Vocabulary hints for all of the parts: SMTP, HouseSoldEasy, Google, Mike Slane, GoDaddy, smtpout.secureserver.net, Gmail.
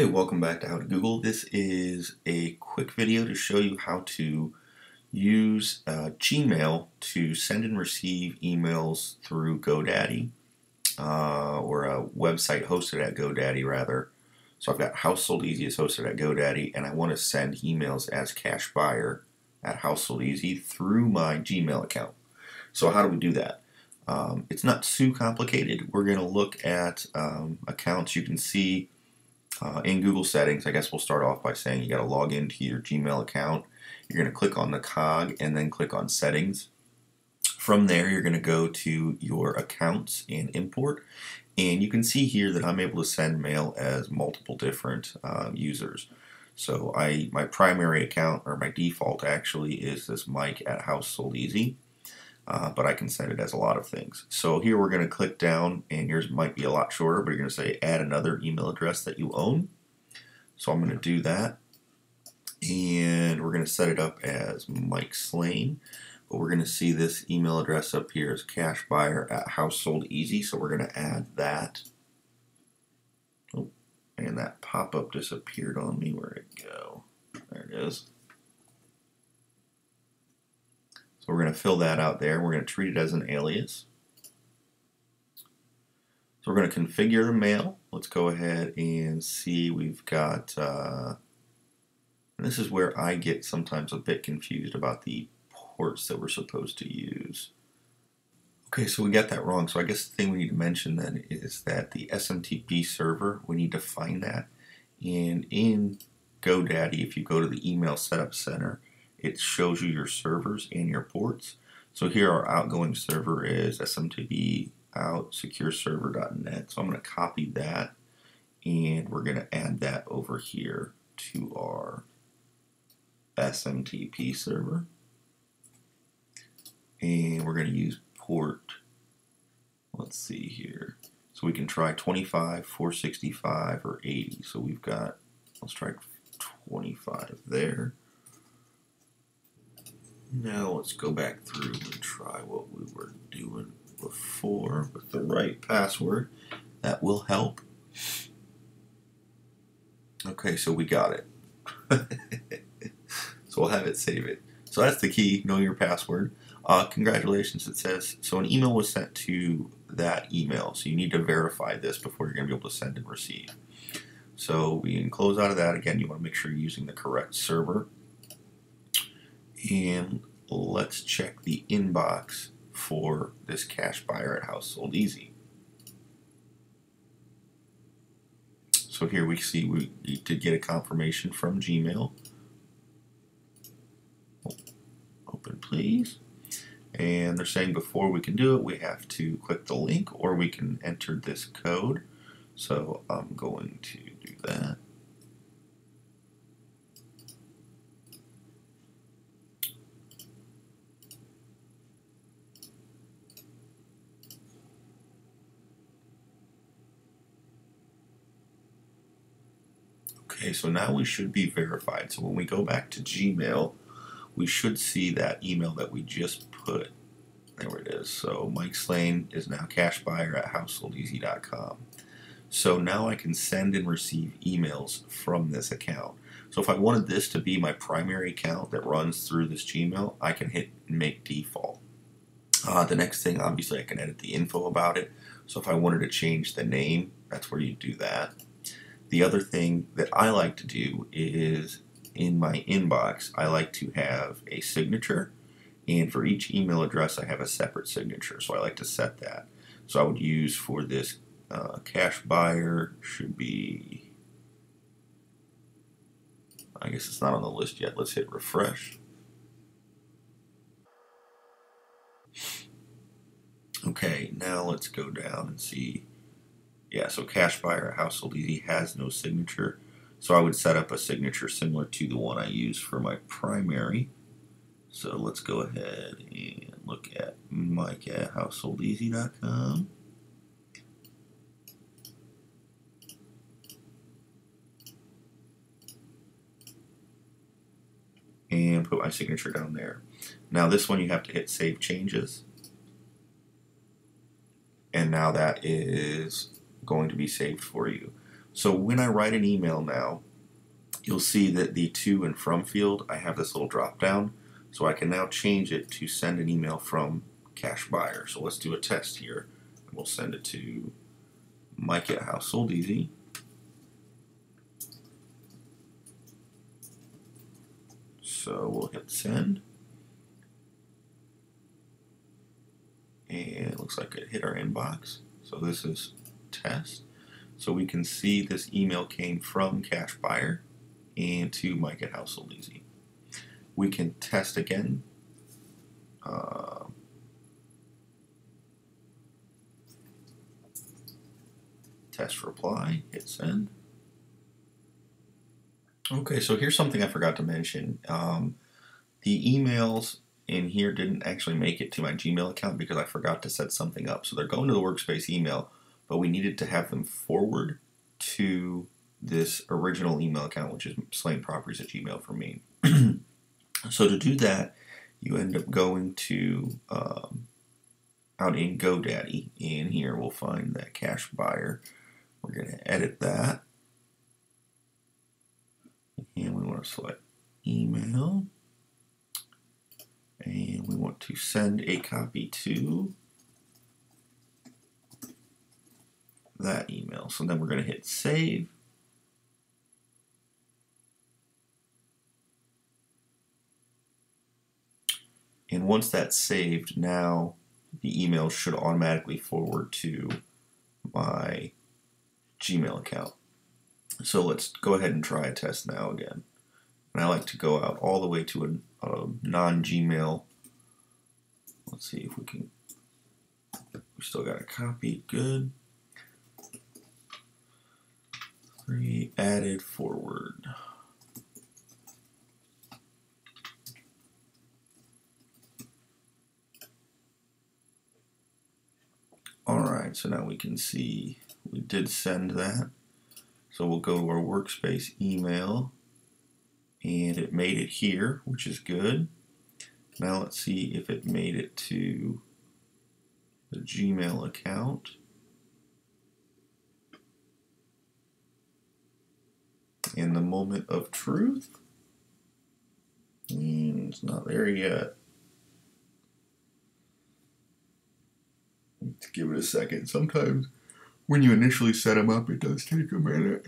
Okay, welcome back to How to Google. This is a quick video to show you how to use Gmail to send and receive emails through GoDaddy, or a website hosted at GoDaddy rather. So I've got HouseSoldEasy is hosted at GoDaddy, and I want to send emails as cash buyer at HouseSoldEasy through my Gmail account. So how do we do that? It's not too complicated. We're going to look at accounts you can see in Google settings. I guess we'll start off by saying you got to log into your Gmail account. You're going to click on the cog and then click on settings. From there, you're going to go to your accounts and import, and you can see here that I'm able to send mail as multiple different users. So my primary account, or my default actually, is this Mike at HouseSoldEasy, but I can send it as a lot of things. So here we're going to click down, and yours might be a lot shorter, but you're going to say add another email address that you own. So I'm going to do that, and we're going to set it up as Mike Slane. But we're going to see this email address up here is cash buyer at HouseSoldEasy, so we're going to add that. Oh, and that pop-up disappeared on me. Where'd it go? There it is. So we're going to fill that out there. We're going to treat it as an alias. So we're going to configure the mail. Let's go ahead and see. We've got, and this is where I get sometimes a bit confused about the ports that we're supposed to use. Okay, so we got that wrong. So I guess the thing we need to mention then is that the SMTP server, we need to find that. And in GoDaddy, if you go to the Email Setup Center, it shows you your servers and your ports. So here our outgoing server is smtpout.secureserver.net. So I'm going to copy that, and we're going to add that over here to our SMTP server. And we're going to use port, let's see here, so we can try 25, 465, or 80. So we've got, let's try 25 there. Now let's go back through and try what we were doing before with the right password. That will help. Okay, so we got it. So we'll have it save it. So that's the key, know your password. Congratulations, it says. So an email was sent to that email. So you need to verify this before you're going to be able to send and receive. So we can close out of that. Again, you want to make sure you're using the correct server. And let's check the inbox for this cash buyer at HouseSoldEasy. So here we see we did get a confirmation from Gmail. Open, please. And they're saying before we can do it, we have to click the link, or we can enter this code. So I'm going to do that. Okay, so now we should be verified. So when we go back to Gmail, we should see that email that we just put. There it is. So Mike Slane is now cash buyer at housesoldeasy.com. So now I can send and receive emails from this account. So if I wanted this to be my primary account that runs through this Gmail, I can hit make default. The next thing, obviously, I can edit the info about it. So if I wanted to change the name, that's where you do that. The other thing that I like to do is in my inbox, I like to have a signature, and for each email address I have a separate signature, so I like to set that. So I would use for this cash buyer should be, I guess it's not on the list yet, let's hit refresh. Okay, now let's go down and see. Yeah, so cash buyer at HouseSoldEasy has no signature. So I would set up a signature similar to the one I use for my primary. So let's go ahead and look at Mike at HouseSoldEasy.com. And put my signature down there. Now this one you have to hit Save Changes. And now that is going to be saved for you. So when I write an email now, you'll see that the to and from field, I have this little drop down, so I can now change it to send an email from cash buyer. So let's do a test here. We'll send it to Mike at HouseSoldEasy. So we'll hit send. And it looks like it hit our inbox. So this is test. So we can see this email came from cash buyer and to Mike at HouseSoldEasy. We can test again. Test reply, hit send. Okay, so here's something I forgot to mention. The emails in here didn't actually make it to my Gmail account because I forgot to set something up. So they're going to the workspace email, but we needed to have them forward to this original email account, which is slaneproperties@gmail for me. So to do that, you end up going to out in GoDaddy. In here, we'll find that cash buyer. We're going to edit that. And we want to select email. And we want to send a copy to that email. So then we're going to hit save. And once that's saved, now the email should automatically forward to my Gmail account. So let's go ahead and try a test now again. And I like to go out all the way to a non-Gmail. Let's see if we can, we still got a copy, good. Three added forward. All right, so now we can see we did send that. So we'll go to our workspace email, and it made it here, which is good. Now let's see if it made it to the Gmail account. And the moment of truth, and it's not there yet. Let's give it a second. Sometimes when you initially set them up, it does take a minute.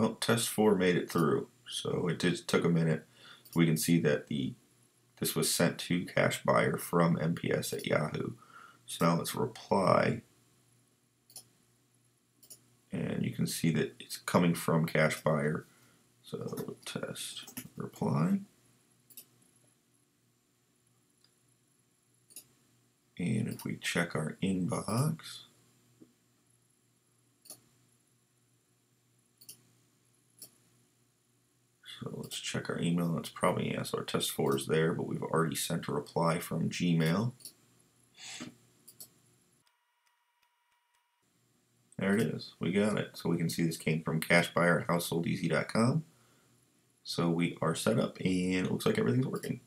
Well, test 4 made it through, so it just took a minute. We can see that this was sent to cash buyer from mps@yahoo. So now let's reply, and you can see that it's coming from cash buyer. So test reply, and if we check our inbox. So let's check our email. That's probably, yes, our test 4 is there, but we've already sent a reply from Gmail. There it is. We got it. So we can see this came from cashbuyer@housesoldeasy.com. So we are set up, and it looks like everything's working.